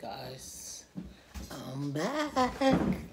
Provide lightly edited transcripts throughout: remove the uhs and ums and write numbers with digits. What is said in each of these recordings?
guys, I'm back doing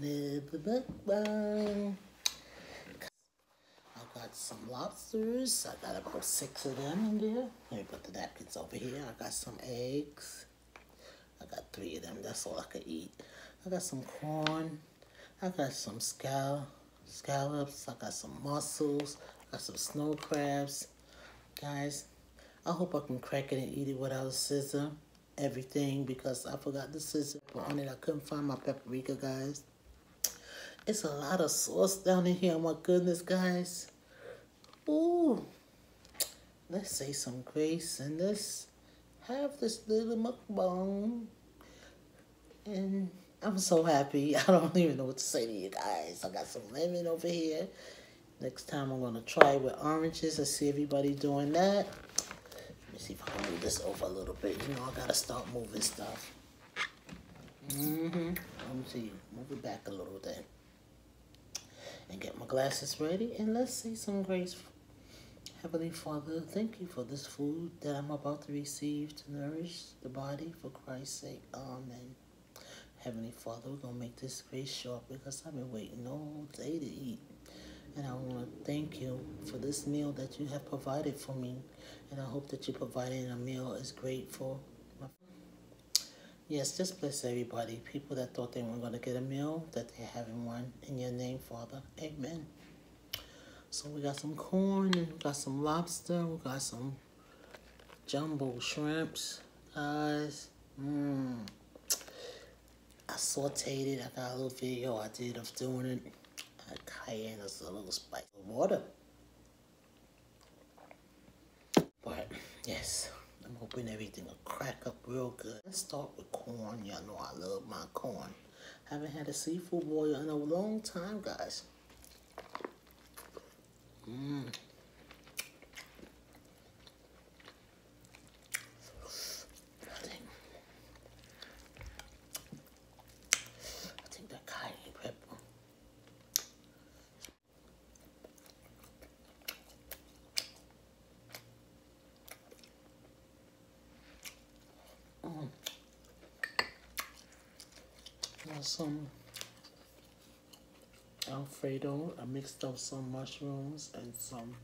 the mukbang. I've got some lobsters. I got about 6 of them in there. Let me put the napkins over here. I got some eggs. I got 3 of them. That's all I could eat. I got some corn. I got some scallops. I got some mussels. I got some snow crabs. Guys, I hope I can crack it and eat it without a scissor. Everything, because I forgot the scissor on it. I couldn't find my paprika, guys. It's a lot of sauce down in here. Oh my goodness, guys. Ooh. Let's say some grace and let's have this little mukbang. And I'm so happy. I don't even know what to say to you guys. I got some lemon over here. Next time I'm going to try it with oranges. I see everybody doing that. Let me see if I can move this over a little bit. You know, I got to start moving stuff. Let me see. Move it back a little bit. And get my glasses ready. And let's say some grace. Heavenly Father, thank you for this food that I'm about to receive to nourish the body for Christ's sake. Amen. Heavenly Father, we're going to make this grace short because I've been waiting all day to eat. And I want to thank you for this meal that you have provided for me. And I hope that you provided a meal is grateful. Yes, just bless everybody. People that thought they weren't going to get a meal, that they're having one. In your name, Father. Amen. So we got some corn, and we got some lobster. We got some jumbo shrimps, guys. I sauteed it. I got a little video I did of doing it. Cayenne is a little spice of water, but yes, I'm hoping everything will crack up real good. Let's start with corn. Y'all know I love my corn. I haven't had a seafood boil in a long time, guys. I think that cayenne pepper. Some Alfredo. I mixed up some mushrooms and some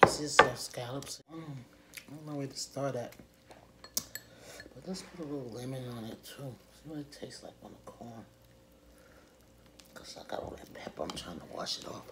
pieces of scallops. I don't know where to start at, but let's put a little lemon on it too. See what it tastes like on the corn, because I got all that pepper. I'm trying to wash it off.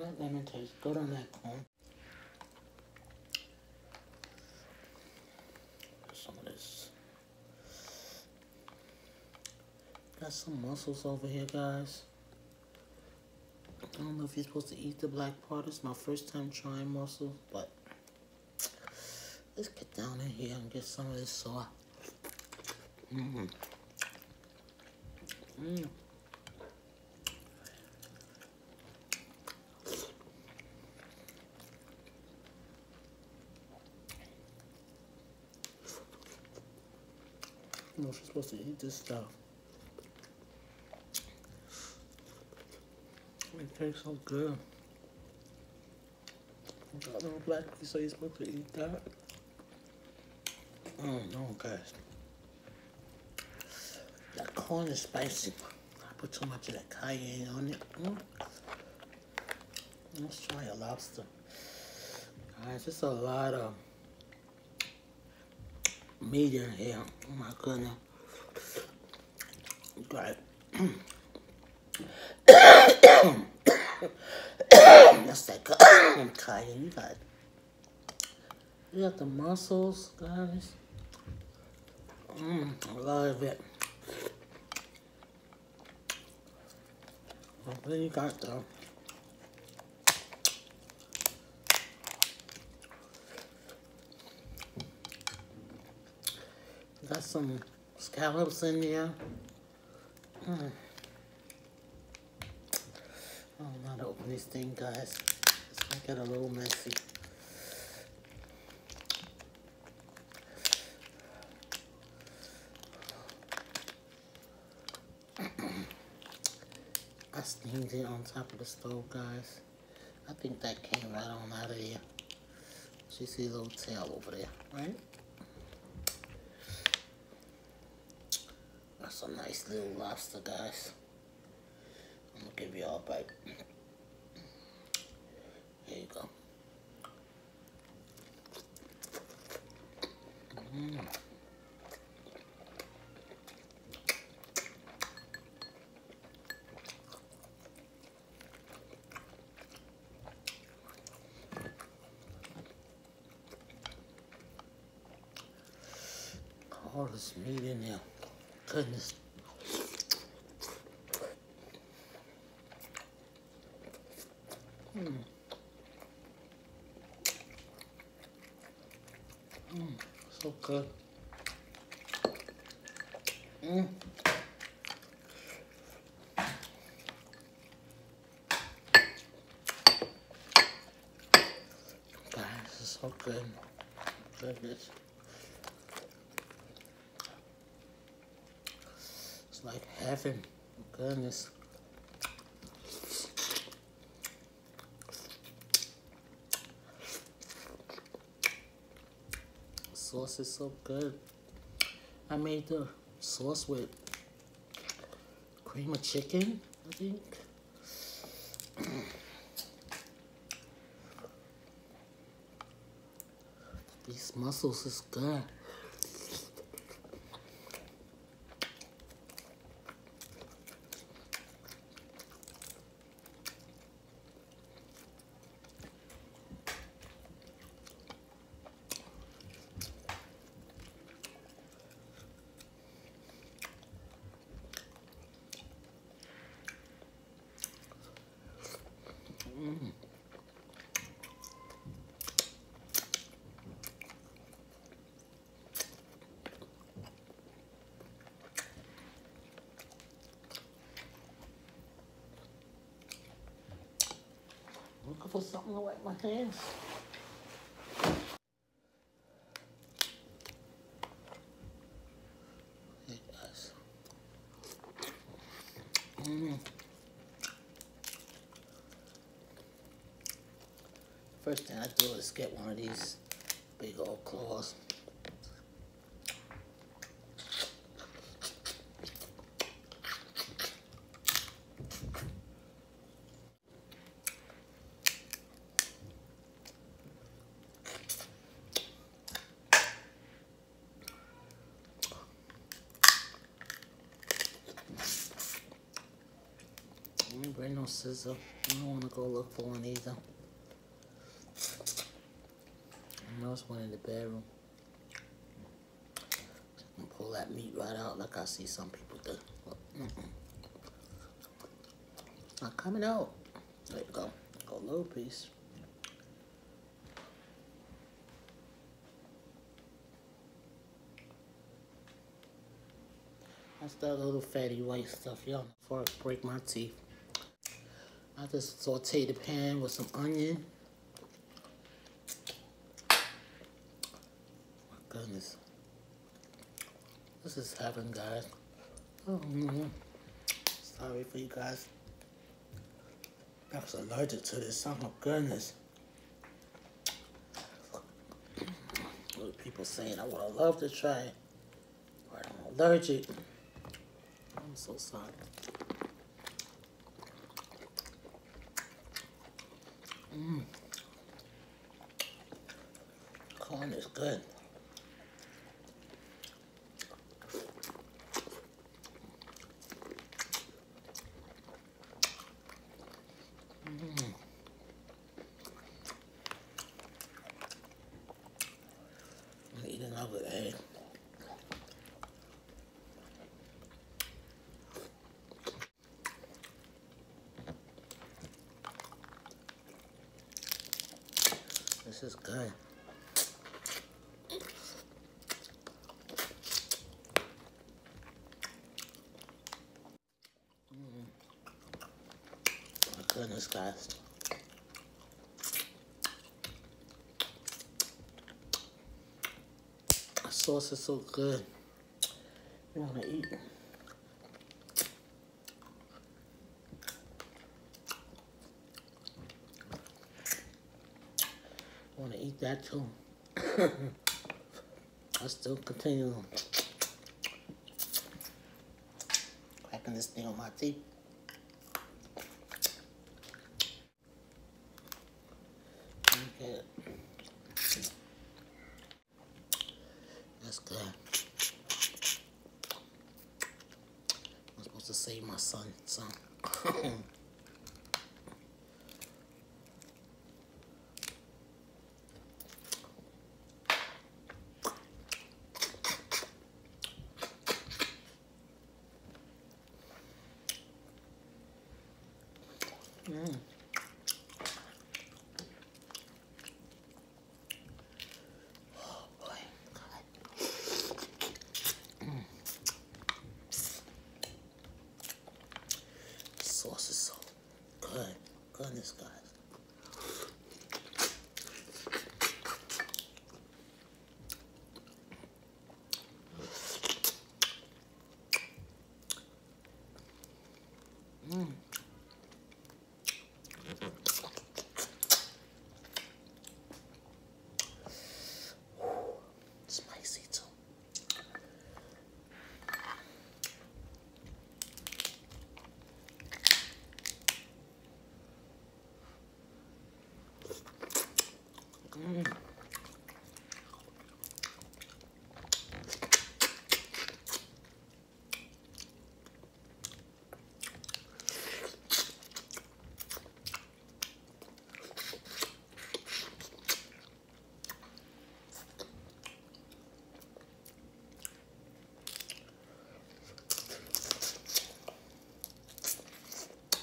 That lemon tastes good on that corn. Got some of this. Got some mussels over here, guys. I don't know if you're supposed to eat the black part. It's my first time trying mussels, but let's get down in here and get some of this sauce. I don't know if you're supposed to eat this stuff. It tastes so good. Got a little black piece, so you're supposed to eat that. Oh no, guys. That corn is spicy. I put too much of that cayenne on it. Let's try a lobster. Guys, there's a lot of meat in here. Oh my goodness. God. That's that cayenne. You got You got the mussels, guys. I love it. And then you got the got some scallops in there. I'm not opening this thing, guys. Let's make it a little messy. I steamed it on top of the stove, guys. I think that came right on out of there. You see a little tail over there, right? That's a nice little lobster, guys. I'm gonna give y'all a bite. Here you go. All this meat in there. Goodness. So good. Guys, this is so good. Goodness. It's like heaven. Goodness. The sauce is so good. I made the sauce with cream of chicken, I think. These mussels is good. Looking for something to wipe my hands. Hey guys. First thing I do is get one of these big old claws. Bring no scissor. I don't want to go look for one either. I know it's one in the bedroom. I can pull that meat right out like I see some people do. Not coming out. There you go. Go little piece. That's that little fatty white stuff, y'all. Before I break my teeth. I just saute the pan with some onion. My goodness. This is heaven, guys. Sorry for you guys. I was allergic to this. Oh my goodness. What are people saying? I would have loved to try it. But I'm allergic. I'm so sorry. Corn is good. This is good. My goodness, guys. The sauce is so good. You want to eat. Want to eat that too. I still continue cracking this thing on my teeth. Okay. That's good. I'm supposed to save my son. Oh boy, God. The sauce is so good. Goodness, guys.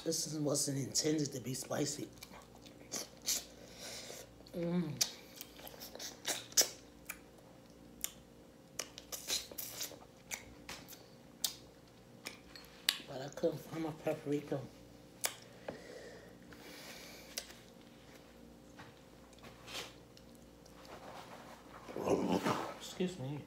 This wasn't intended to be spicy. But I couldn't find my paprika. Excuse me.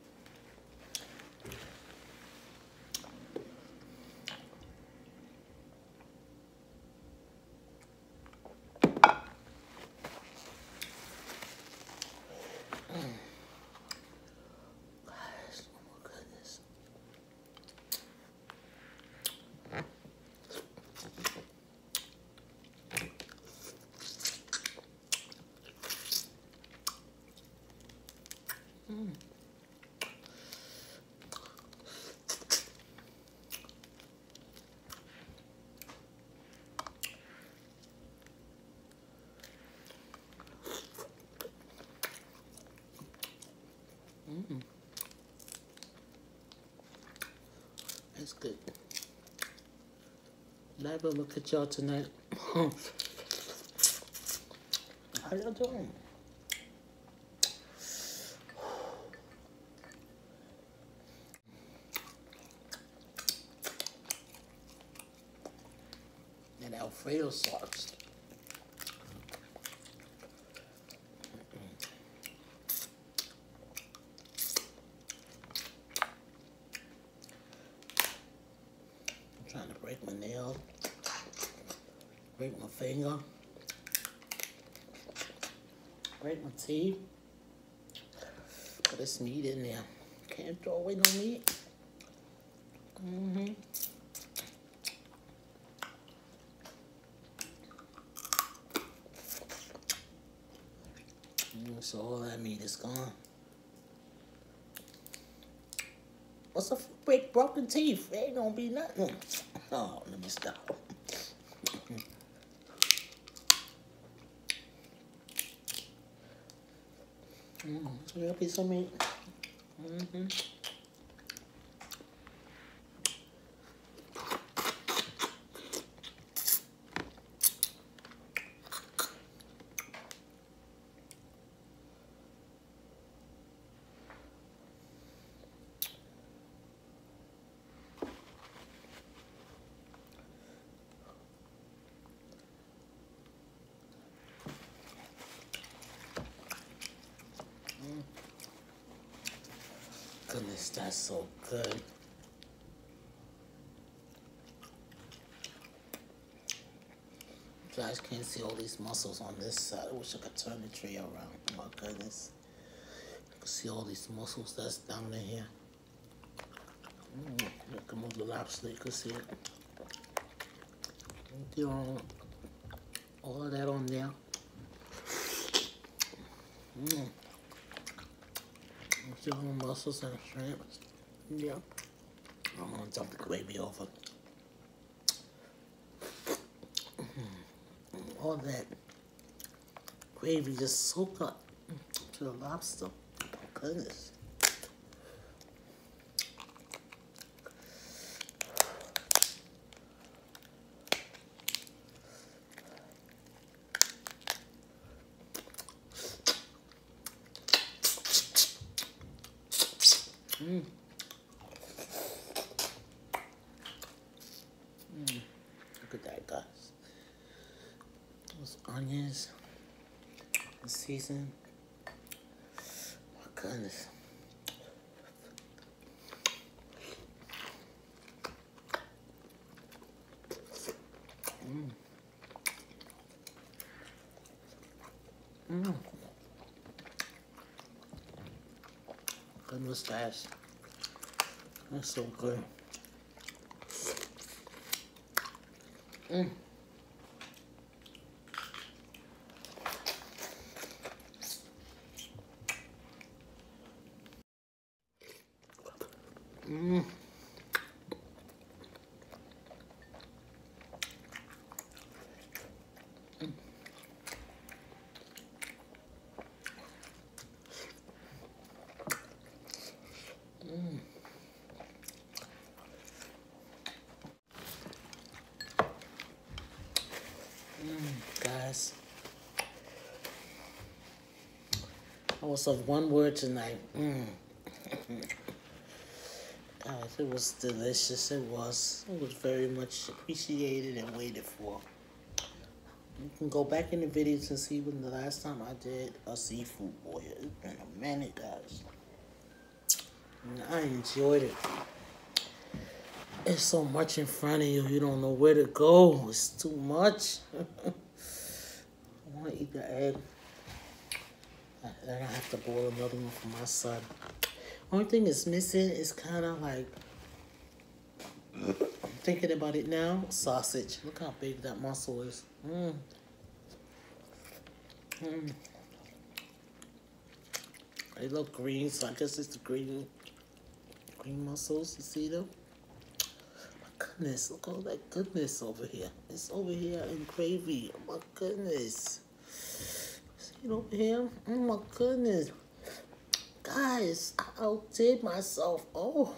That's good. Live a look at y'all tonight. How y'all doing? And Alfredo sauce. Break my nail, break my finger, break my teeth, but it's meat in there. Can't throw away no meat. So all that meat is gone. What's a break broken teeth? There ain't gonna be nothing. Oh, let me stop. Real piece of meat. this tastes so good. You guys can't see all these muscles on this side. I wish I could turn the tray around. Oh my goodness. You can see all these muscles that's down in here. You can move the lobster, you can see it. All of that on there. See all the mussels and shrimp. Yeah. I'm gonna dump the gravy over. All that gravy just soak up to the lobster. Oh my goodness. Look at that, guys. Those onions, the season. My goodness. Goodness, guys. That's so good. Guys, I was of one word tonight. Guys, it was delicious. It was very much appreciated and waited for. You can go back in the videos and see when the last time I did a seafood boil. It's been a minute, guys. And I enjoyed it. There's so much in front of you, you don't know where to go. It's too much. I want to eat the egg. Then I have to boil another one for my son. Only thing that's missing is kind of like, I'm thinking about it now, sausage. Look how big that muscle is. They look green, so I guess it's the green mussels. You see them? Goodness, look at all that goodness over here. It's over here in gravy. Oh my goodness. See it over here? Oh my goodness. Guys, I outdid myself. Oh.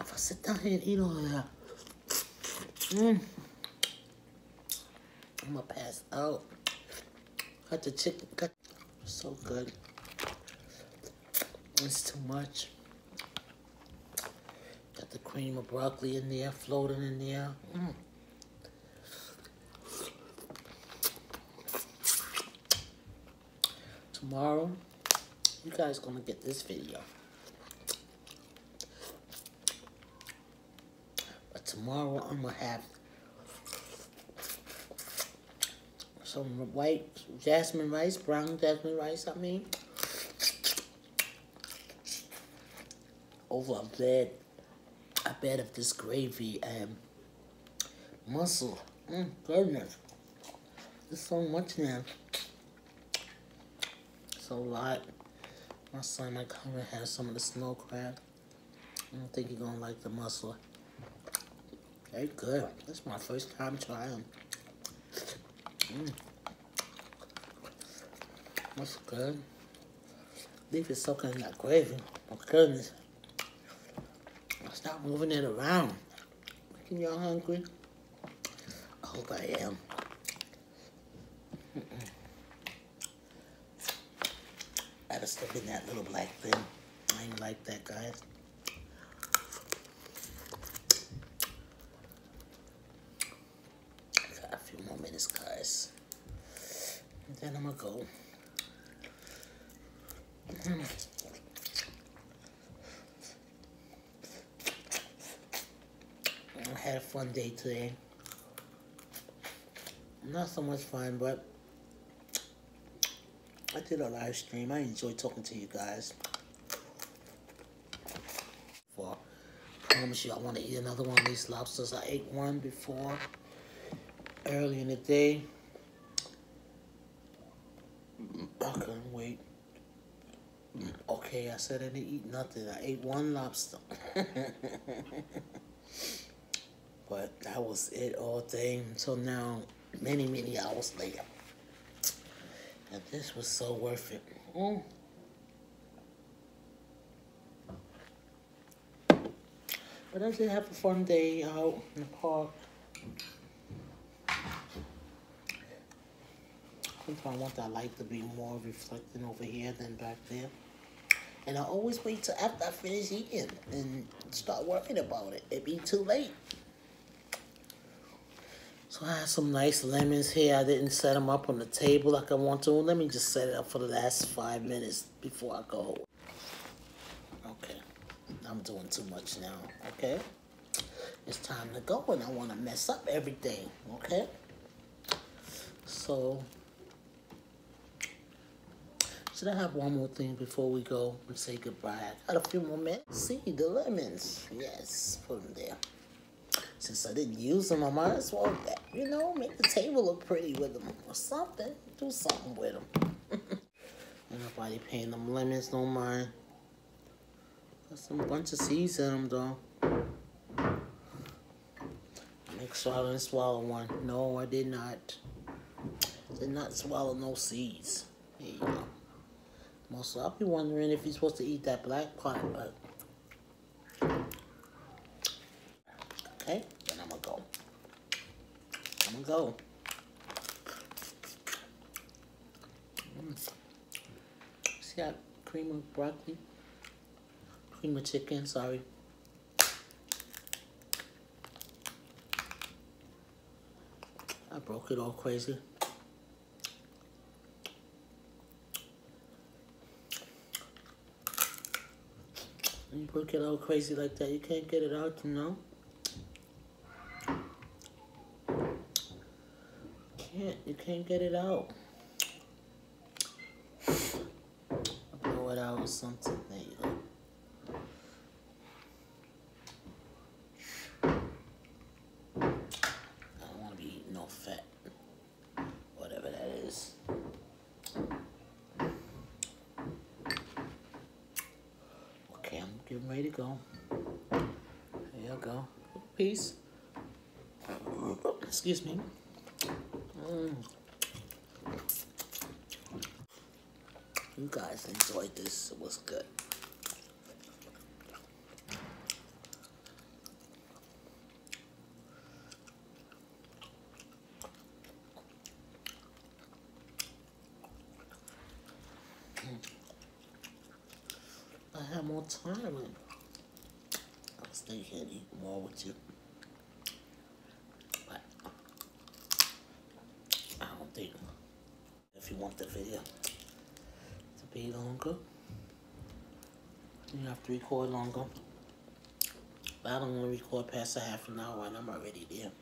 If I sit down here and eat all of that, I'm gonna pass out. Got the chicken. So good. It's too much. Got the cream of broccoli in there, floating in there. Tomorrow, you guys gonna get this video. But tomorrow, I'm gonna have some white jasmine rice, brown jasmine rice, I mean. Over a bed. I bet if this gravy and mussel. Goodness. There's so much now. It's a lot. My son might come and have some of the snow crab. I don't think he's gonna like the mussel. They're good. This is my first time trying. That's good. Leave it soaking in that gravy. My goodness. Stop moving it around. Making y'all hungry? I hope I am. I just stuck in that little black thing. I ain't like that, guys. I got a few more minutes, guys. And then I'm gonna go. had a fun day today. Not so much fun, but I did a live stream. I enjoyed talking to you guys. Well, I promise you I want to eat another one of these lobsters. I ate one before, early in the day. I couldn't wait. Okay, I said I didn't eat nothing. I ate one lobster. But that was it all day until now, many, many hours later. And this was so worth it. But I did have a fun day out in the park. Sometimes I want that light to be more reflecting over here than back there. And I always wait till after I finish eating and start worrying about it. It'd be too late. So I have some nice lemons here. I didn't set them up on the table like I want to. Let me just set it up for the last 5 minutes before I go. Okay, I'm doing too much now, okay? It's time to go and I want to mess up everything, okay? So... should I have one more thing before we go and say goodbye? I got a few more minutes. See, the lemons. Yes, put them there. Since I didn't use them, I might as well, you know, make the table look pretty with them or something. Do something with them. Ain't nobody paying them lemons, don't mind. Got some bunch of seeds in them, though. Make sure I didn't swallow one. No, I did not. Did not swallow no seeds. There you go. Also, I'll be wondering if you're supposed to eat that black part, but... okay, then I'm gonna go. I'm gonna go. See that cream of broccoli? Cream of chicken, sorry. I broke it all crazy. You broke it all crazy like that, you can't get it out, you know? You can't get it out. I'll blow it out with something, there you go. I don't want to be eating no fat, whatever that is. Getting ready to go. There you go. Peace. Excuse me. You guys enjoyed this. It was good. I had more time. I was thinking I'd eat more with you, but I don't think if you want the video to be longer, you have to record longer. But I don't want to record past a half an hour, and I'm already there.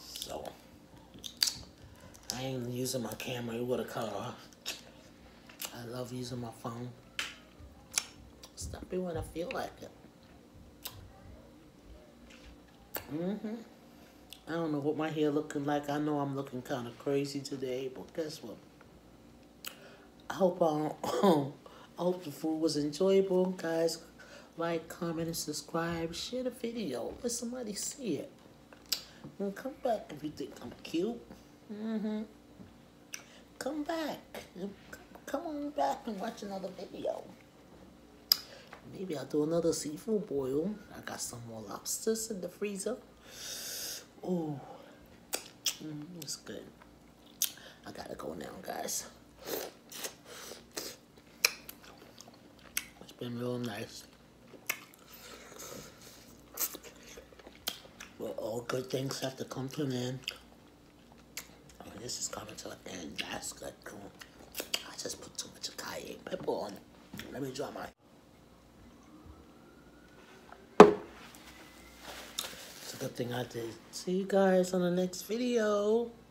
So I ain't using my camera. It would have cut off. I love using my phone. Stop it when I feel like it. I don't know what my hair looking like. I know I'm looking kind of crazy today, but guess what? I hope the food was enjoyable, guys. Like, comment, and subscribe. Share the video. Let somebody see it. And come back if you think I'm cute. Come back. Come on back and watch another video. Maybe I'll do another seafood boil. I got some more lobsters in the freezer. Oh, it's good. I gotta go now, guys. It's been real nice. Well, all good things have to come to an end. I mean, this is coming to an end. That's good. I just put too much cayenne pepper on it. Let me dry my... something I did. See you guys on the next video.